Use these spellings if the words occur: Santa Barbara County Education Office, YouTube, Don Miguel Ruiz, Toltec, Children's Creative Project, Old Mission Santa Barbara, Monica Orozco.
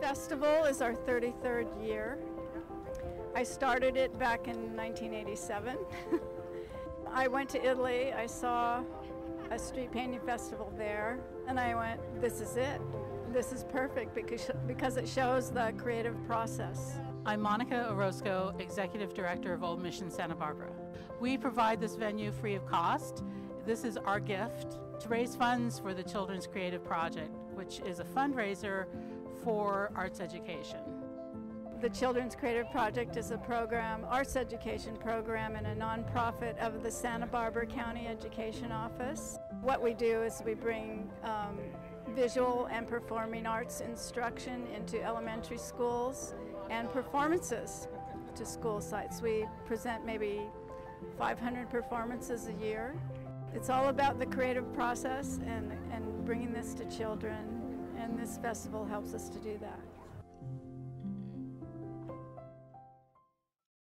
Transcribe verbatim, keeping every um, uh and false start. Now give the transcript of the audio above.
festival is our thirty-third year. I started it back in nineteen eighty-seven. I went to Italy, I saw a street painting festival there, and I went, this is it. This is perfect because, because it shows the creative process. I'm Monica Orozco, Executive Director of Old Mission Santa Barbara. We provide this venue free of cost. This is our gift to raise funds for the Children's Creative Project, which is a fundraiser for arts education. The Children's Creative Project is a program, arts education program, and a nonprofit of the Santa Barbara County Education Office. What we do is we bring um, visual and performing arts instruction into elementary schools and performances to school sites. We present maybe five hundred performances a year. It's all about the creative process and, and bringing this to children, and this festival helps us to do that.